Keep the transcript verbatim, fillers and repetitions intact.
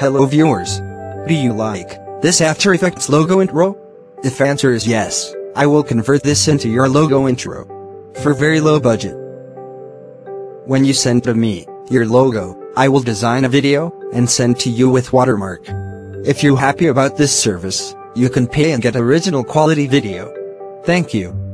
Hello viewers. Do you like this After Effects logo intro? If answer is yes, I will convert this into your logo intro. For very low budget. When you send to me your logo, I will design a video and send to you with watermark. If you're happy about this service, you can pay and get original quality video. Thank you.